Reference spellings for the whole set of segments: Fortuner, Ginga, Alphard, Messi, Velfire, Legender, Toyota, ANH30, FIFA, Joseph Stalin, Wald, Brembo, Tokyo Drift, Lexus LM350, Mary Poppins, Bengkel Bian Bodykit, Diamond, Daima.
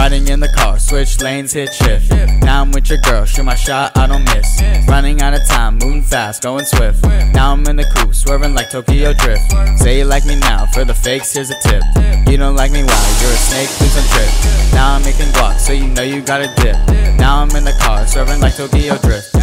Riding in the car, switch lanes, hit shift. Now I'm with your girl, shoot my shot, I don't miss. Running out of time, moving fast, going swift. Now I'm in the coupe, swerving like Tokyo Drift. Say you like me now, for the fakes, here's a tip. You don't like me, wow, you're a snake, please don't trip. Now I'm making guac, so you know you gotta dip. Now I'm in the car, swerving like Tokyo Drift.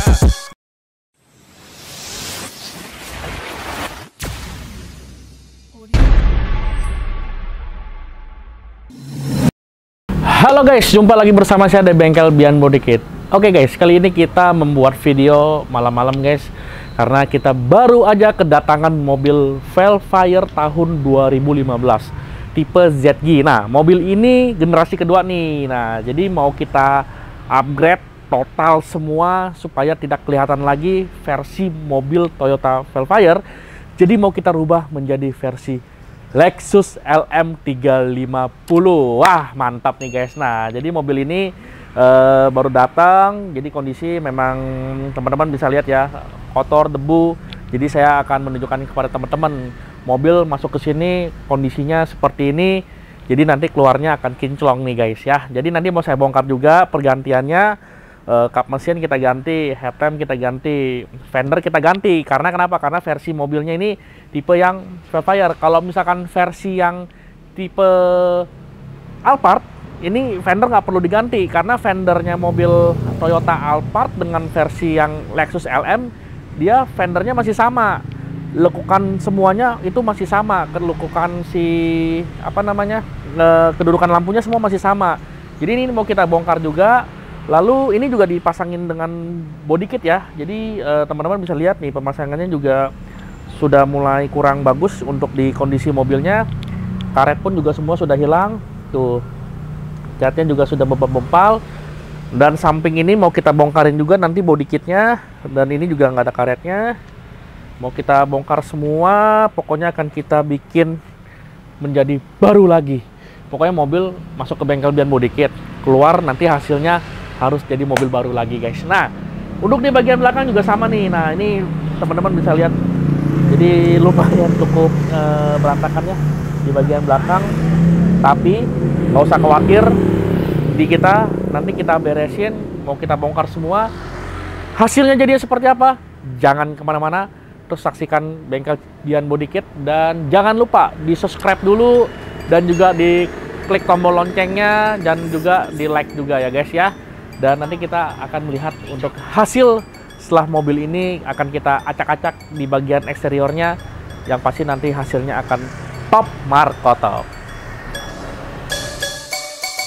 Halo guys, jumpa lagi bersama saya di Bengkel Bian Bodykit. Oke guys, kali ini kita membuat video malam-malam guys, karena kita baru aja kedatangan mobil Velfire tahun 2015 tipe ZG. Nah, mobil ini generasi kedua nih. Nah, jadi mau kita upgrade total semua supaya tidak kelihatan lagi versi mobil Toyota Velfire. Jadi mau kita rubah menjadi versi Lexus LM350. Wah, mantap nih guys. Nah, jadi mobil ini baru datang. Jadi kondisi memang teman-teman bisa lihat ya, kotor, debu. Jadi saya akan menunjukkan kepada teman-teman, mobil masuk ke sini kondisinya seperti ini. Jadi nanti keluarnya akan kinclong nih guys ya. Jadi nanti mau saya bongkar juga pergantiannya. Kap mesin kita ganti, headlamp kita ganti, fender kita ganti. Karena kenapa? Karena versi mobilnya ini tipe yang Velfire. Kalau misalkan versi yang tipe Alphard, ini fender nggak perlu diganti. Karena fendernya mobil Toyota Alphard dengan versi yang Lexus LM, dia fendernya masih sama. Lekukan semuanya itu masih sama. Kelekukan si, kedudukan lampunya semua masih sama. Jadi ini mau kita bongkar juga. Lalu ini juga dipasangin dengan body kit ya. Jadi teman-teman bisa lihat nih, pemasangannya juga sudah mulai kurang bagus untuk di kondisi mobilnya. Karet pun juga semua sudah hilang. Tuh, catnya juga sudah bempal-bempal. Dan samping ini mau kita bongkarin juga nanti body kitnya. Dan ini juga nggak ada karetnya. Mau kita bongkar semua. Pokoknya akan kita bikin menjadi baru lagi. Pokoknya mobil masuk ke Bengkel Bian Bodykit, keluar nanti hasilnya harus jadi mobil baru lagi guys. Nah, untuk di bagian belakang juga sama nih. Nah, ini teman-teman bisa lihat, jadi lumayan cukup berantakannya di bagian belakang. Tapi nggak usah khawatir, di kita nanti kita beresin, mau kita bongkar semua. Hasilnya jadi seperti apa? Jangan kemana-mana, terus saksikan Bengkel Bian Bodykit. Dan jangan lupa di subscribe dulu, dan juga di klik tombol loncengnya, dan juga di like juga ya guys ya. Dan nanti kita akan melihat untuk hasil setelah mobil ini akan kita acak-acak di bagian eksteriornya, yang pasti nanti hasilnya akan top markotop.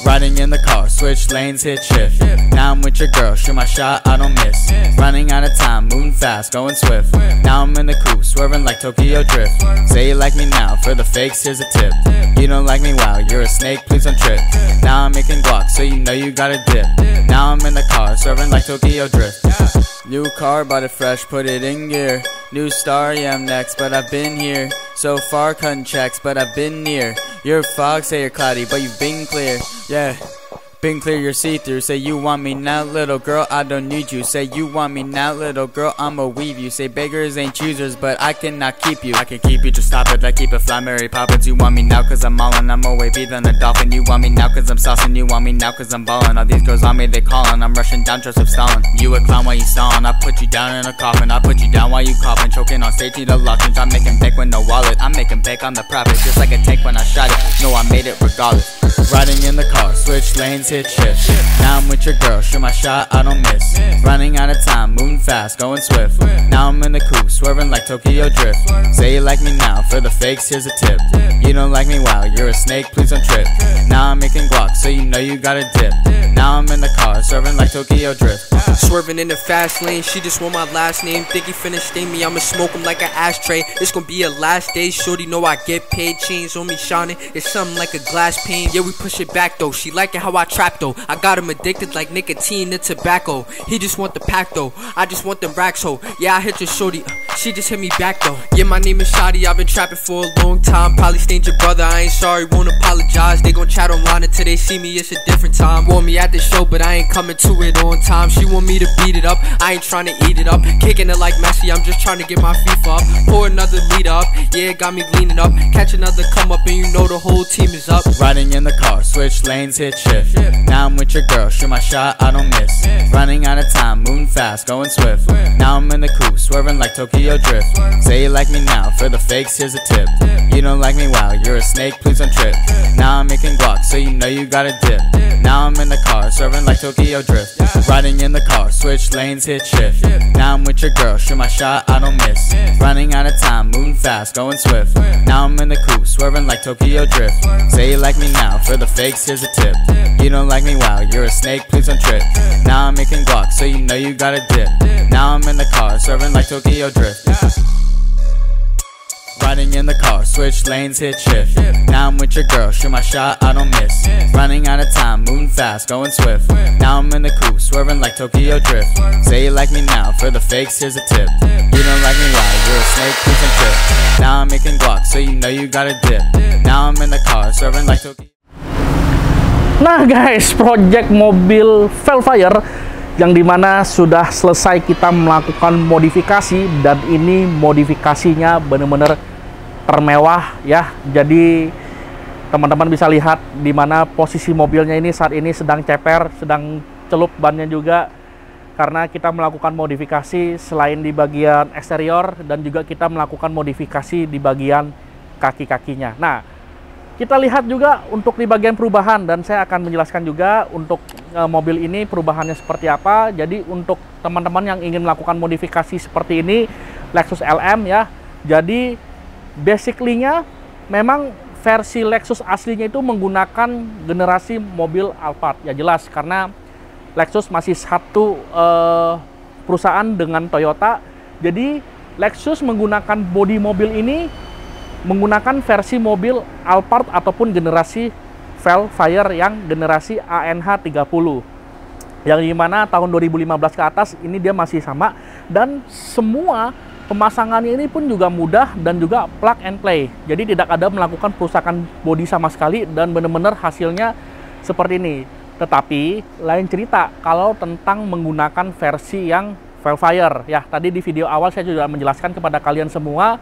Riding in the car, switch lanes, hit shift. Now I'm with your girl, shoot my shot, I don't miss. Running out of time, moving fast, going swift. Now I'm in the coupe, swerving like Tokyo Drift. Say you like me now, for the fakes, here's a tip. You don't like me, wow, you're a snake, please don't trip. Now I'm making guac, so you know you gotta dip. Now I'm in the car, swerving like Tokyo Drift. New car, bought it fresh, put it in gear. New star, yeah, I'm next, but I've been here. So far, cutting checks, but I've been near. You're fog, say you're cloudy, but you've been clear. Yeah, been clear, you're see-through. Say you want me now, little girl, I don't need you. Say you want me now, little girl, I'ma weave you. Say beggars ain't choosers, but I cannot keep you. I can keep you, just stop it, I keep it fly, Mary Poppins. You want me now, cause I'm all in, I'm more wavy than a dolphin. You want me now, cause I'm saucing. You want me now, cause I'm ballin'. All these girls on me, they callin'. I'm rushing down, Joseph Stalin. You a clown while you stallin', I put you down in a coffin. I put you down while you coughing, choking on safety to lodgings. I'm making bank with no wallet, I'm making bank on the profit. Just like a tank when I shot it, no, I made it regardless. Riding in the car, switch lanes, hit shift. Now I'm with your girl, shoot my shot, I don't miss. Running out of time, moving fast, going swift. Now I'm in the coupe, swerving like Tokyo Drift. Say you like me now, for the fakes, here's a tip. You don't like me, wow, you're a snake, please don't trip. Now I'm making guac, so you know you gotta dip. Now I'm in the car, swerving like Tokyo Drift. Swerving in the fast lane, she just want my last name. Think he finna sting me, I'ma smoke him like an ashtray. It's gonna be a last day, shorty know I get paid. Chains on me shining, it's something like a glass pane. Yeah, we push it back though, she like it how I trap though. I got him addicted like nicotine and tobacco. He just want the pack though, I just want them racks ho. Yeah, I hit your shorty, she just hit me back though. Yeah, my name is Shotty, I've been trapping for a long time. Probably stained your brother, I ain't sorry, won't apologize. They gon' chat online until they see me, it's a different time. Want me at the show, but I ain't coming to it on time. She want want me to beat it up, I ain't tryna eat it up. Kicking it like Messi, I'm just tryna get my FIFA up. Pour another lead up, yeah, got me leaning up. Catch another come up and you know the whole team is up. Riding in the car, switch lanes, hit shift. Now I'm with your girl, shoot my shot, I don't miss. Running out of time, moving fast, going swift. Now I'm in the coupe, swerving like Tokyo Drift. Say you like me now, for the fakes, here's a tip. You don't like me, wow, you're a snake, please don't trip. Now I'm making guac, so you know you gotta dip. Now I'm in the car, swerving like Tokyo Drift. Riding in the car, switch lanes, hit shift. Now I'm with your girl, shoot my shot, I don't miss. Running out of time, moving fast, going swift. Now I'm in the coupe, swerving like Tokyo Drift. Say you like me now, for the fakes, here's a tip. You don't like me, wow, you're a snake, please don't trip. Now I'm making guac, so you know you gotta dip. Now I'm in the car, swerving like Tokyo Drift. Riding in the car, switch lanes, hit shift. Now I'm with your girl, shoot my shot, I don't miss. Running out of time, moving fast, going swift. Now I'm in the coupe, swerving like Tokyo Drift. Say you like me now, for the fakes, here's a tip. You don't like me, why? You're a snake, please don't trip. Now I'm making guac, so you know you gotta dip. Now I'm in the car, swerving like Tokyo. Nah guys, project mobil Velfire yang dimana sudah selesai kita melakukan modifikasi, dan ini modifikasinya bener-bener termewah ya. Jadi teman-teman bisa lihat dimana posisi mobilnya ini saat ini sedang ceper, sedang celup bannya juga, karena kita melakukan modifikasi selain di bagian eksterior dan juga kita melakukan modifikasi di bagian kaki-kakinya. Nah, kita lihat juga untuk di bagian perubahan, dan saya akan menjelaskan juga untuk mobil ini perubahannya seperti apa. Jadi untuk teman-teman yang ingin melakukan modifikasi seperti ini, Lexus LM ya. Jadi basically-nya memang versi Lexus aslinya itu menggunakan generasi mobil Alphard. Ya jelas, karena Lexus masih satu perusahaan dengan Toyota. Jadi Lexus menggunakan bodi mobil ini menggunakan versi mobil Alphard ataupun generasi Velfire yang generasi ANH30, yang dimana tahun 2015 ke atas ini dia masih sama, dan semua pemasangannya ini pun juga mudah dan juga plug and play. Jadi tidak ada melakukan perusakan bodi sama sekali, dan benar-benar hasilnya seperti ini. Tetapi lain cerita kalau tentang menggunakan versi yang Velfire ya. Tadi di video awal saya sudah menjelaskan kepada kalian semua,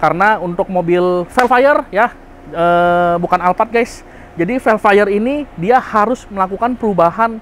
karena untuk mobil Velfire ya, bukan Alphard guys. Jadi Velfire ini dia harus melakukan perubahan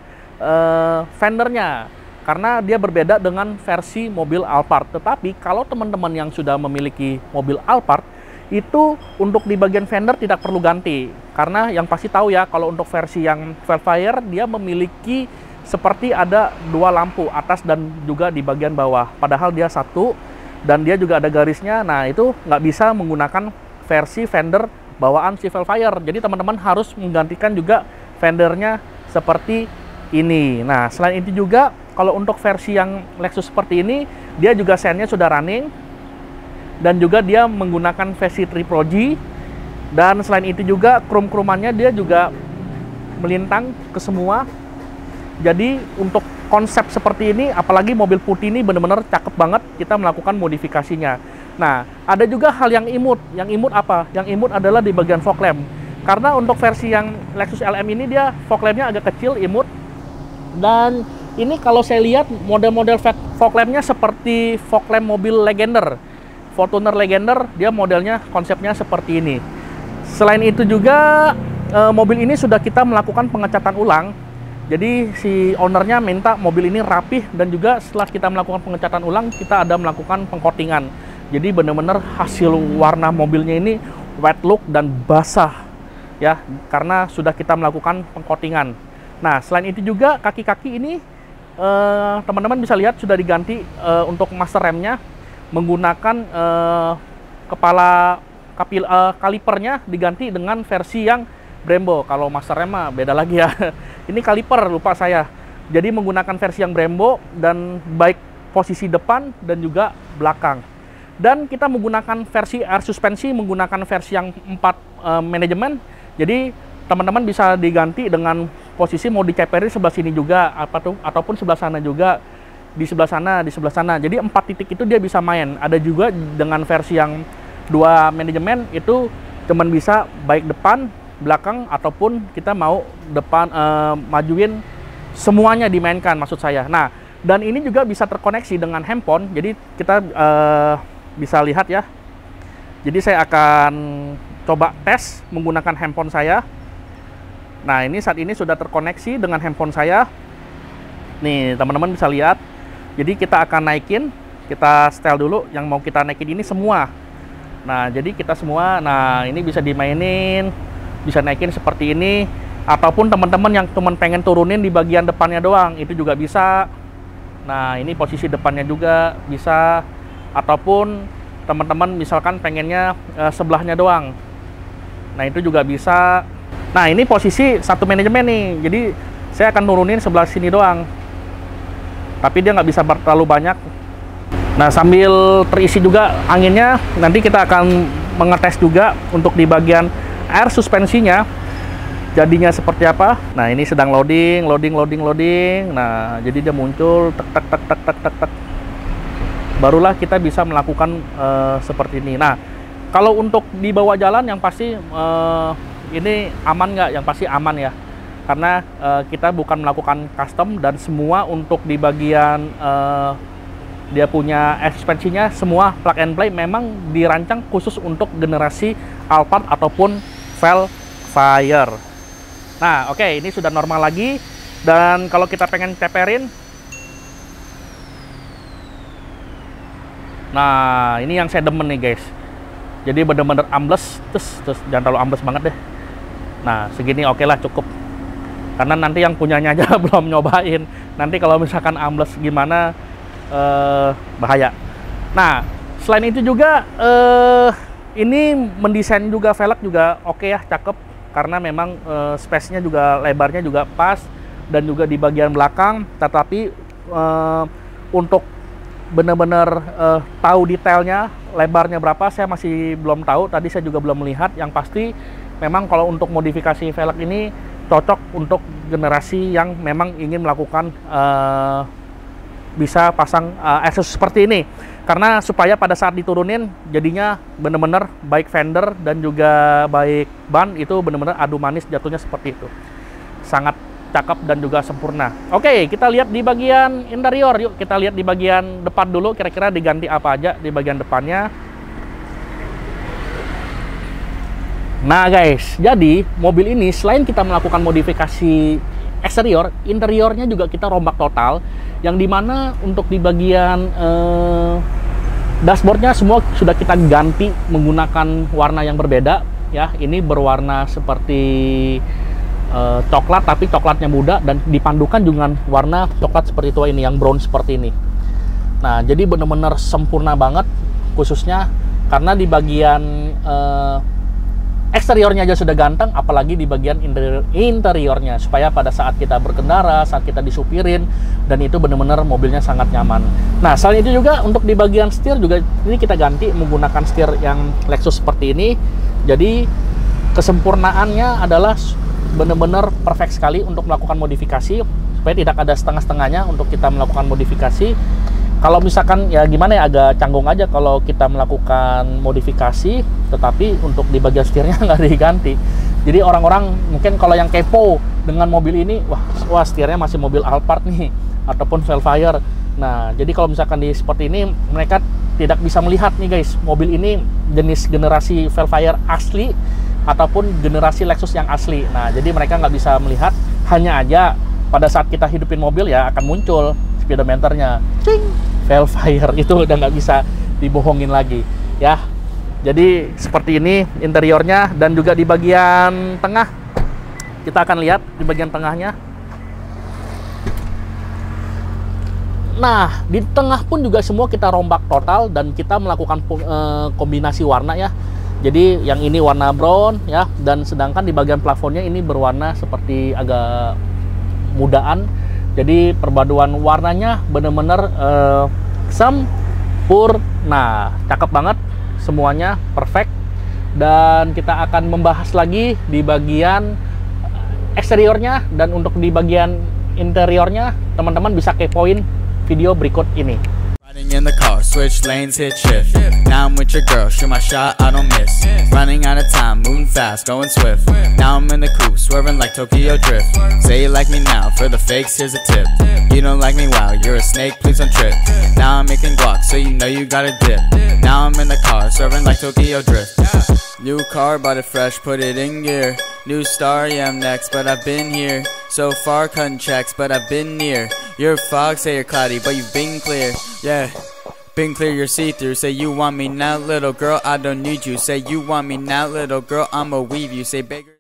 fendernya, karena dia berbeda dengan versi mobil Alphard. Tetapi kalau teman-teman yang sudah memiliki mobil Alphard, itu untuk di bagian fender tidak perlu ganti, karena yang pasti tahu ya, kalau untuk versi yang Velfire dia memiliki seperti ada dua lampu, atas dan juga di bagian bawah. Padahal dia satu, dan dia juga ada garisnya. Nah itu nggak bisa menggunakan versi fender bawaan si Velfire. Jadi teman-teman harus menggantikan juga fendernya seperti ini. Nah selain itu juga kalau untuk versi yang Lexus seperti ini, dia juga sennya sudah running, dan juga dia menggunakan versi Tri-Pro-G. Dan selain itu juga krum-krumannya dia juga melintang ke semua. Jadi untuk konsep seperti ini, apalagi mobil putih ini benar-benar cakep banget kita melakukan modifikasinya. Nah, ada juga hal yang imut. Yang imut apa? Yang imut adalah di bagian fog lamp. Karena untuk versi yang Lexus LM ini dia fog lamp-nya agak kecil, imut. Dan ini kalau saya lihat model-model fog lamp-nya seperti fog lamp mobil Legender. Fortuner Legender, dia modelnya konsepnya seperti ini. Selain itu juga mobil ini sudah kita melakukan pengecatan ulang. Jadi si ownernya minta mobil ini rapih, dan juga setelah kita melakukan pengecatan ulang, kita ada melakukan pengkotingan. Jadi benar-benar hasil warna mobilnya ini wet look dan basah ya, karena sudah kita melakukan pengkotingan. Nah selain itu juga kaki-kaki ini teman-teman bisa lihat sudah diganti untuk master remnya menggunakan kepala kalipernya diganti dengan versi yang Brembo. Kalau master rem mah beda lagi ya. Ini kaliper, lupa saya. Jadi menggunakan versi yang Brembo, dan baik posisi depan dan juga belakang. Dan kita menggunakan versi air suspensi, menggunakan versi yang 4 manajemen. Jadi teman-teman bisa diganti dengan posisi mau diceperin sebelah sini juga, apa tuh, ataupun sebelah sana juga, di sebelah sana, di sebelah sana. Jadi 4 titik itu dia bisa main. Ada juga dengan versi yang 2 manajemen itu cuman bisa baik depan, belakang, ataupun kita mau depan majuin, semuanya dimainkan maksud saya. Nah Dan ini juga bisa terkoneksi dengan handphone, jadi kita bisa lihat ya. Jadi saya akan coba tes menggunakan handphone saya. Nah, ini saat ini sudah terkoneksi dengan handphone saya. Nih, teman-teman bisa lihat. Jadi kita akan naikin, kita setel dulu yang mau kita naikin ini semua. Nah, jadi kita semua, nah ini bisa dimainin, bisa naikin seperti ini. Ataupun teman-teman yang cuma pengen turunin di bagian depannya doang, itu juga bisa. Nah, ini posisi depannya juga bisa. Ataupun teman-teman misalkan pengennya sebelahnya doang, nah itu juga bisa. Nah, ini posisi satu manajemen nih, jadi saya akan turunin sebelah sini doang, tapi dia nggak bisa terlalu banyak. Nah, sambil terisi juga anginnya, nanti kita akan mengetes juga untuk di bagian air suspensinya jadinya seperti apa. Nah, ini sedang loading. Nah, jadi dia muncul tek. Barulah kita bisa melakukan seperti ini. Nah, kalau untuk dibawa jalan yang pasti ini aman nggak? Yang pasti aman ya. Karena kita bukan melakukan custom dan semua untuk di bagian dia punya suspensinya semua plug and play, memang dirancang khusus untuk generasi Alphard ataupun Velfire. Nah, oke, ini sudah normal lagi. Dan kalau kita pengen ceperin, nah, ini yang saya demen nih, guys. Jadi bener-bener ambles, terus jangan terlalu ambles banget deh. Nah, segini oke lah, cukup. Karena nanti yang punyanya aja belum nyobain. Nanti kalau misalkan ambles gimana, bahaya. Nah, selain itu juga, ini mendesain juga velg juga oke ya, cakep. Karena memang space-nya juga, lebarnya juga pas, dan juga di bagian belakang. Tetapi untuk benar-benar tahu detailnya lebarnya berapa, saya masih belum tahu. Tadi saya juga belum melihat. Yang pasti memang kalau untuk modifikasi velg ini cocok untuk generasi yang memang ingin melakukan bisa pasang aksesoris seperti ini. Karena supaya pada saat diturunin jadinya benar-benar baik fender dan juga baik ban itu benar-benar adu manis jatuhnya seperti itu. Sangat cakep dan juga sempurna. Oke, kita lihat di bagian interior. Yuk kita lihat di bagian depan dulu, kira-kira diganti apa aja di bagian depannya. Nah guys, jadi mobil ini selain kita melakukan modifikasi eksterior, interiornya juga kita rombak total, yang dimana untuk di bagian dashboardnya semua sudah kita ganti menggunakan warna yang berbeda ya. Ini berwarna seperti coklat, tapi coklatnya muda dan dipandukan dengan warna coklat seperti tua ini, yang brown seperti ini. Nah, jadi benar-benar sempurna banget, khususnya karena di bagian eksteriornya aja sudah ganteng, apalagi di bagian interiornya, supaya pada saat kita berkendara, saat kita disupirin, dan itu benar-benar mobilnya sangat nyaman. Nah, selain itu juga untuk di bagian setir juga ini kita ganti menggunakan setir yang Lexus seperti ini. Jadi kesempurnaannya adalah benar-benar perfect sekali untuk melakukan modifikasi, supaya tidak ada setengah-setengahnya untuk kita melakukan modifikasi. Kalau misalkan ya gimana ya, agak canggung aja kalau kita melakukan modifikasi, tetapi untuk di bagian setirnya nggak diganti. Jadi orang-orang mungkin kalau yang kepo dengan mobil ini, wah setirnya masih mobil Alphard nih, ataupun Velfire. Nah, jadi kalau misalkan di seperti ini, mereka tidak bisa melihat nih guys, mobil ini jenis generasi Velfire asli, ataupun generasi Lexus yang asli. Nah, jadi mereka nggak bisa melihat, hanya aja pada saat kita hidupin mobil ya akan muncul speedometernya, Velfire itu udah nggak bisa dibohongin lagi ya. Jadi seperti ini interiornya. Dan juga di bagian tengah kita akan lihat di bagian tengahnya. Nah, di tengah pun juga semua kita rombak total dan kita melakukan kombinasi warna ya. Jadi yang ini warna brown ya, dan sedangkan di bagian plafonnya ini berwarna seperti agak mudaan. Jadi perpaduan warnanya benar-benar sempurna, cakep banget, semuanya perfect. Dan kita akan membahas lagi di bagian eksteriornya, dan untuk di bagian interiornya teman-teman bisa kepoin video berikut ini. Riding in the car, switch lanes, hit shift. Now I'm with your girl, shoot my shot, I don't miss. Running out of time, moving fast, going swift. Now I'm in the coupe, swerving like Tokyo Drift. Say you like me now, for the fakes, here's a tip. You don't like me, wow, you're a snake, please don't trip. Now I'm making guac, so you know you gotta dip. Now I'm in the car, swerving like Tokyo Drift. New car, bought it fresh, put it in gear. New star, yeah, I'm next, but I've been here. So far, cutting checks, but I've been near. You're fog, say you're cloudy, but you've been clear. Yeah, been clear, you're see-through. Say you want me now, little girl, I don't need you. Say you want me now, little girl, I'ma weave you. Say bigger.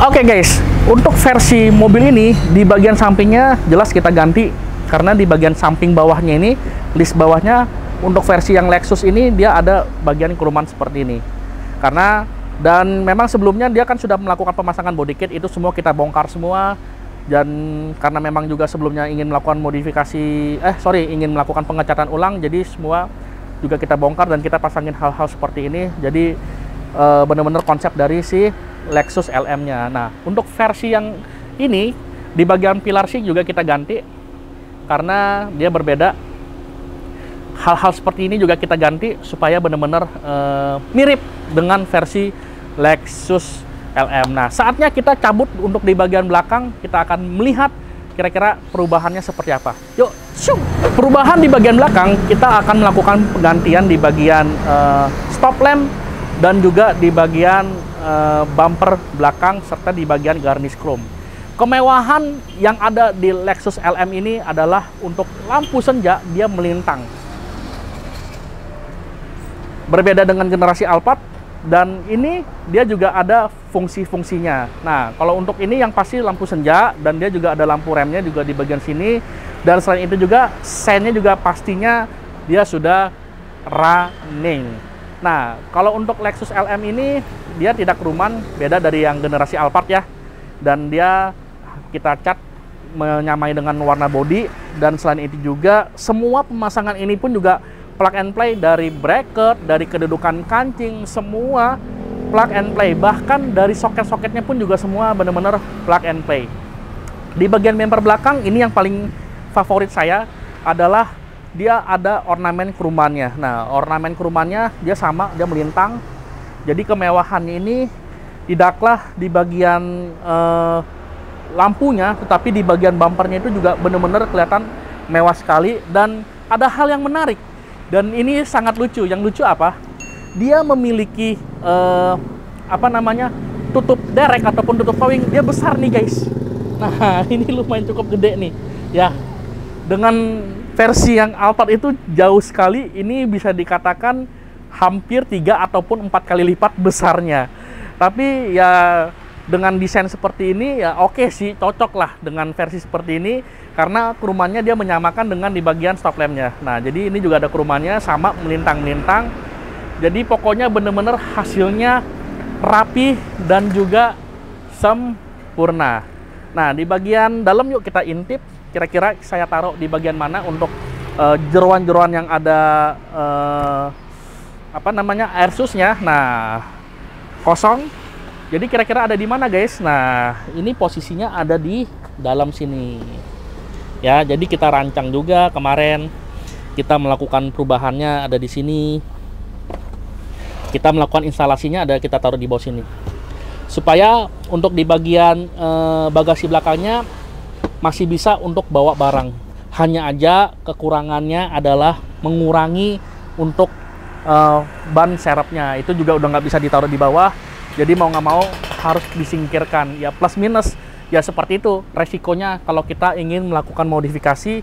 Oke guys, untuk versi mobil ini, di bagian sampingnya jelas kita ganti. Karena di bagian samping bawahnya ini, list bawahnya, untuk versi yang Lexus ini, dia ada bagian keruman seperti ini. Karena, dan memang sebelumnya dia kan sudah melakukan pemasangan body kit, itu semua kita bongkar semua. Dan karena memang juga sebelumnya ingin melakukan modifikasi, ingin melakukan pengecatan ulang, jadi semua juga kita bongkar dan kita pasangin hal-hal seperti ini. Jadi benar-benar konsep dari si Lexus LM-nya. Nah, untuk versi yang ini di bagian pilar sih juga kita ganti karena dia berbeda. Hal-hal seperti ini juga kita ganti supaya benar-benar mirip dengan versi Lexus LM. Nah, saatnya kita cabut untuk di bagian belakang, kita akan melihat kira-kira perubahannya seperti apa. Yuk, syuk! Perubahan di bagian belakang, kita akan melakukan penggantian di bagian stop lamp dan juga di bagian bumper belakang serta di bagian garnish chrome. Kemewahan yang ada di Lexus LM ini adalah untuk lampu senja dia melintang. Berbeda dengan generasi Alphard, dan ini dia juga ada fungsi-fungsinya. Nah, kalau untuk ini yang pasti lampu senja, dan dia juga ada lampu remnya juga di bagian sini. Dan selain itu juga seinnya juga pastinya dia sudah running. Nah, kalau untuk Lexus LM ini dia tidak keruman, beda dari yang generasi Alphard ya. Dan dia kita cat menyamai dengan warna bodi, dan selain itu juga semua pemasangan ini pun juga plug and play, dari bracket, dari kedudukan kancing, semua plug and play. Bahkan dari soket-soketnya pun juga semua benar-benar plug and play. Di bagian bumper belakang, ini yang paling favorit saya adalah dia ada ornamen kerumannya. Nah, ornamen kerumannya dia sama, dia melintang. Jadi kemewahannya ini tidaklah di bagian lampunya, tetapi di bagian bumpernya itu juga benar-benar kelihatan mewah sekali. Dan ada hal yang menarik. Dan ini sangat lucu. Yang lucu apa? Dia memiliki tutup derek ataupun tutup kawing. Dia besar nih guys. Nah, ini lumayan cukup gede nih. Ya, dengan versi yang Alphard itu jauh sekali. Ini bisa dikatakan hampir 3 ataupun 4 kali lipat besarnya. Tapi ya dengan desain seperti ini ya oke sih, cocok lah dengan versi seperti ini. Karena kerumannya dia menyamakan dengan di bagian stop lampnya. Nah, jadi ini juga ada kerumannya, sama melintang-melintang. Jadi pokoknya bener-bener hasilnya rapi dan juga sempurna. Nah, di bagian dalam yuk kita intip. Kira-kira saya taruh di bagian mana untuk jeroan-jeroan yang ada air susnya. Nah, kosong. Jadi kira-kira ada di mana guys? Nah, ini posisinya ada di dalam sini. Ya, jadi kita rancang juga kemarin. Kita melakukan perubahannya ada di sini. Kita melakukan instalasinya ada, kita taruh di bawah sini. Supaya untuk di bagian bagasi belakangnya masih bisa untuk bawa barang. Hanya aja kekurangannya adalah mengurangi untuk ban serepnya. Itu juga udah nggak bisa ditaruh di bawah. Jadi mau nggak mau harus disingkirkan. Ya plus minus ya seperti itu resikonya. Kalau kita ingin melakukan modifikasi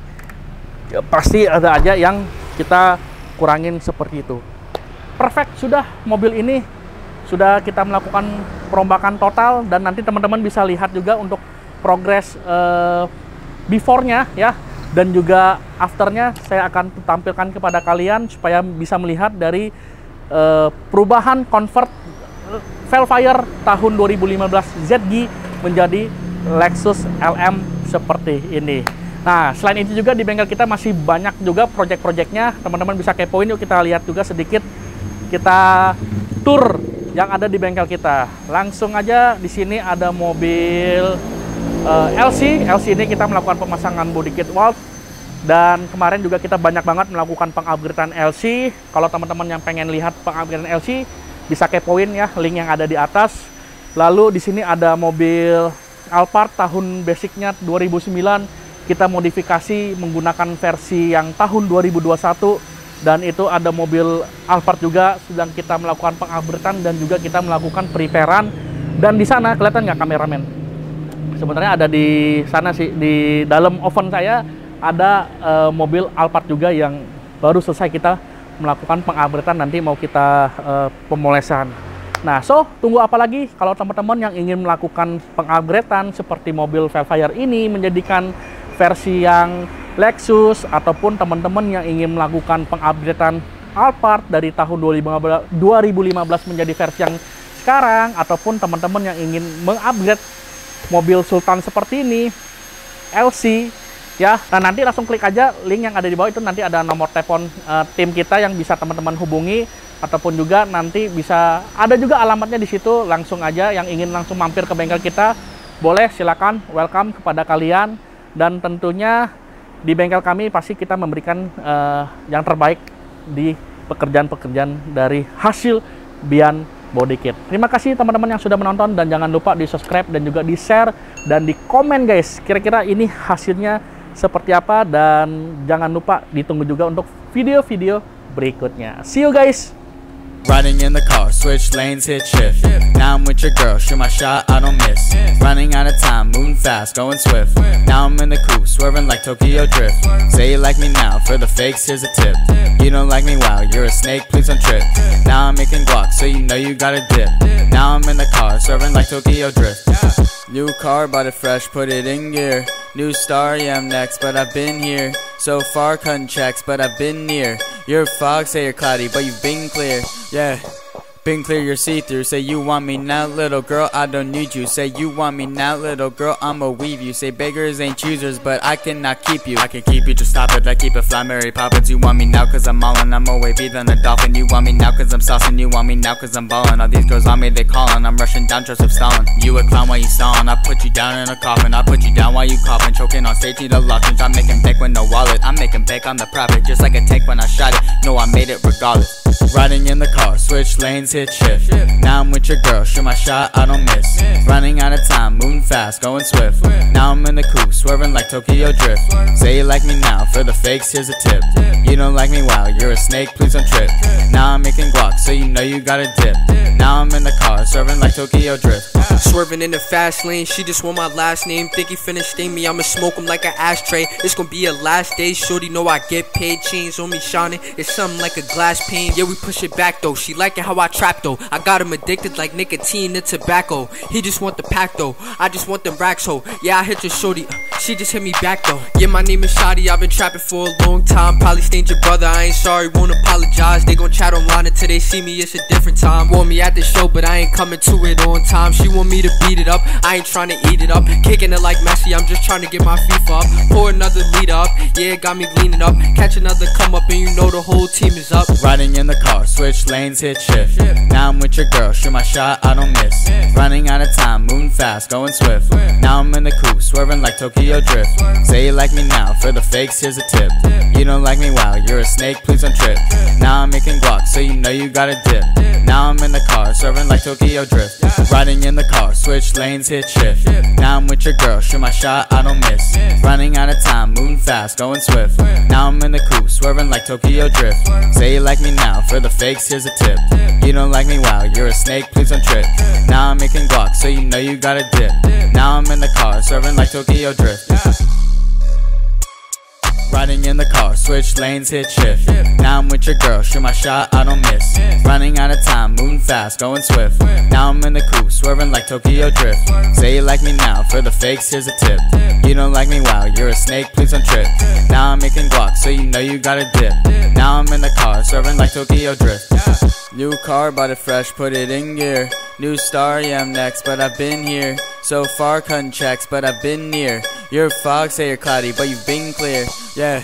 ya pasti ada aja yang kita kurangin seperti itu. Perfect, sudah mobil ini sudah kita melakukan perombakan total, dan nanti teman-teman bisa lihat juga untuk progres before-nya ya, dan juga afternya saya akan tampilkan kepada kalian supaya bisa melihat dari perubahan convert Velfire tahun 2015 ZG menjadi Lexus LM seperti ini. Nah, selain itu juga di bengkel kita masih banyak juga project-projectnya. Teman-teman bisa kepoin, yuk kita lihat juga sedikit. Kita tour yang ada di bengkel kita. Langsung aja di sini ada mobil LC. LC ini kita melakukan pemasangan body kit Wald. Dan kemarin juga kita banyak banget melakukan pengupgradean LC. Kalau teman-teman yang pengen lihat pengupgradean LC, bisa kepoin ya link yang ada di atas. Lalu di sini ada mobil Alphard tahun basicnya 2009. Kita modifikasi menggunakan versi yang tahun 2021. Dan itu ada mobil Alphard juga, sedang kita melakukan pengupgradean dan juga kita melakukan preparean. Dan di sana kelihatan nggak kameramen? Sebenarnya ada di sana sih, di dalam oven saya. Ada mobil Alphard juga yang baru selesai kita melakukan pengupgradean, nanti mau kita pemolesan. Nah, so tunggu apa lagi? Kalau teman-teman yang ingin melakukan pengupgradean seperti mobil Velfire ini, menjadikan versi yang Lexus, ataupun teman-teman yang ingin melakukan pengupgradean Alphard dari tahun 2015 menjadi versi yang sekarang, ataupun teman-teman yang ingin mengupgrade mobil Sultan seperti ini LC. Ya, nah nanti langsung klik aja link yang ada di bawah itu, nanti ada nomor telepon tim kita yang bisa teman-teman hubungi, ataupun juga nanti bisa ada juga alamatnya di situ. Langsung aja yang ingin langsung mampir ke bengkel kita boleh, silakan, welcome kepada kalian. Dan tentunya di bengkel kami pasti kita memberikan yang terbaik di pekerjaan-pekerjaan dari hasil Bian Bodykit. Terima kasih teman-teman yang sudah menonton, dan jangan lupa di subscribe dan juga di share dan di komen guys, kira-kira ini hasilnya seperti apa. Dan jangan lupa ditunggu juga untuk video-video berikutnya. See you guys. Riding in the car, switch lanes, hit shift. Now I'm with your girl, shoot my shot, I don't miss. Running out of time, moving fast, going swift. Now I'm in the coupe, swerving like Tokyo Drift. Say you like me now, for the fakes, here's a tip. You don't like me, wow, you're a snake, please don't trip. Now I'm making guac, so you know you gotta dip. Now I'm in the car, swerving like Tokyo Drift. New car, bought it fresh, put it in gear. New star, yeah, I'm next, but I've been here. So far, cutting checks, but I've been near. You're fog, say you're cloudy, but you've been clear. Yeah, been clear, you're see-through. Say you want me now, little girl, I don't need you. Say you want me now, little girl, I'ma weave you. Say beggars ain't choosers, but I cannot keep you. I can keep you, just stop it, I keep it fly, Mary Poppins. You want me now, cause I'm all in, I'm more wavy than a dolphin. You want me now, cause I'm saucing. You want me now, cause I'm ballin'. All these girls on me, they callin'. I'm rushing down, Joseph Stalin. You a clown while you stallin', I put you down in a coffin. I put you down while you coughin', choking on safety to lozenge. I'm making bank with no wallet, I'm making bank on the profit. Just like a tank when I shot it, no I made it regardless. Riding in the car, switch lanes, hit shift. Now I'm with your girl, shoot my shot, I don't miss. Running out of time, moving fast, going swift. Now I'm in the coupe, swerving like Tokyo Drift. Say you like me now, for the fakes, here's a tip. You don't like me, wow, you're a snake, please don't trip. Now I'm making guac, so you know you gotta dip. Now I'm in the car, swerving like Tokyo Drift. Swerving in the fast lane, she just want my last name. Think he finished stain me, I'ma smoke him like an ashtray. It's gonna be a last day, shorty know I get paid. Chains on me shining, it's something like a glass pane. Yeah, we push it back though, she liking how I trap though. I got him addicted like nicotine to tobacco. He just want the pack though, I just want them racks ho. Yeah, I hit your shorty, she just hit me back though. Yeah, my name is Shoddy, I've been trapping for a long time. Probably stained your brother, I ain't sorry, won't apologize. They gon' chat online until they see me, it's a different time. Want me at the show, but I ain't coming to it on time. She want me to beat it up, I ain't trying to eat it up. Kicking it like Messi, I'm just trying to get my FIFA up. Pour another lead up, yeah, got me leaning up. Catch another come up and you know the whole team is up. Riding in the car, switch lanes, hit shift. Now I'm with your girl, shoot my shot, I don't miss. Running out of time, moving fast, going swift. Now I'm in the coupe, swerving like Tokyo Drift. Say you like me now, for the fakes, here's a tip. You don't like me, wow, you're a snake, please don't trip. Now I'm making guac, so you know you gotta dip. Now I'm in the car, swerving like Tokyo Drift. Riding in the car, switch lanes, hit shift. Now I'm with your girl, shoot my shot, I don't miss. Running out of time, moving fast, going swift. Now I'm in the coupe, swerving like Tokyo Drift. Say you like me now, for the fakes, here's a tip. You don't like me, wow, you're a snake, please don't trip. Now I'm making guac, so you know you gotta dip. Now I'm in the car, swerving like Tokyo Drift. Riding in the car, switch lanes, hit shift. Now I'm with your girl, shoot my shot, I don't miss. Running out of time, moving fast, going swift. Now I'm in the coupe, swerving like Tokyo Drift. Say you like me now, for the fakes, here's a tip. You don't like me, wow, you're a snake, please don't trip. Now I'm making guac, so you know you gotta dip. Now I'm in the car, swerving like Tokyo Drift. New car, bought it fresh, put it in gear. New star, yeah, I'm next, but I've been here. So far, cutting checks, but I've been near. You're fog, say you're cloudy, but you've been clear. Yeah.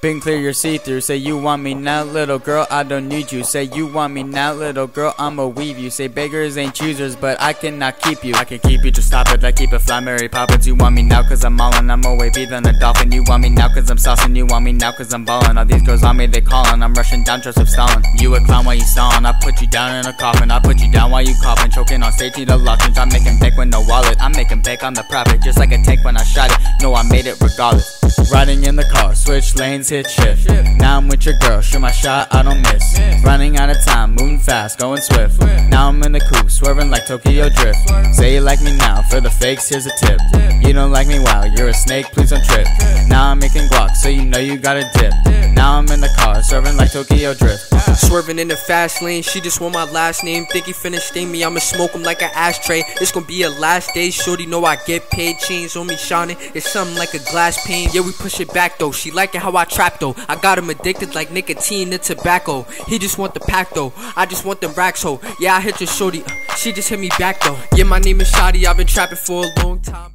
Been clear your see-through. Say you want me now, little girl, I don't need you. Say you want me now, little girl, I'ma weave you. Say beggars ain't choosers, but I cannot keep you. I can keep you, just stop it, I keep it fly, Mary Poppins. You want me now, cause I'm all and I'm more wavy than a dolphin. You want me now, cause I'm saucing. You want me now, cause I'm ballin'. All these girls on me, they callin'. I'm rushing down, Joseph Stalin. You a clown while you sawin'. I put you down in a coffin. I put you down while you coughing. Choking on safety to lodgings. I'm making bank with no wallet. I'm making bank on the profit. Just like a tank when I shot it. No, I made it regardless. Riding in the car, switch lanes, hit shift. Now I'm with your girl, shoot my shot, I don't miss. Running out of time, moving fast, going swift. Now I'm in the coupe, swerving like Tokyo Drift. Say you like me now, for the fakes, here's a tip. You don't like me, wow, you're a snake, please don't trip. Now I'm making guac, so you know you gotta dip. Now I'm in the car, swerving like Tokyo Drift. Swerving in the fast lane, she just want my last name. Think he finna sting me, I'ma smoke him like an ashtray. It's gonna be a last day, shorty know I get paid. Chains on me shining, it's something like a glass pane. Yeah, we push it back though, she liking how I trap though. I got him addicted like nicotine to tobacco. He just want the pack though, I just want them racks ho. Yeah, I hit your shorty, she just hit me back though. Yeah, my name is Shotty, I've been trapping for a long time.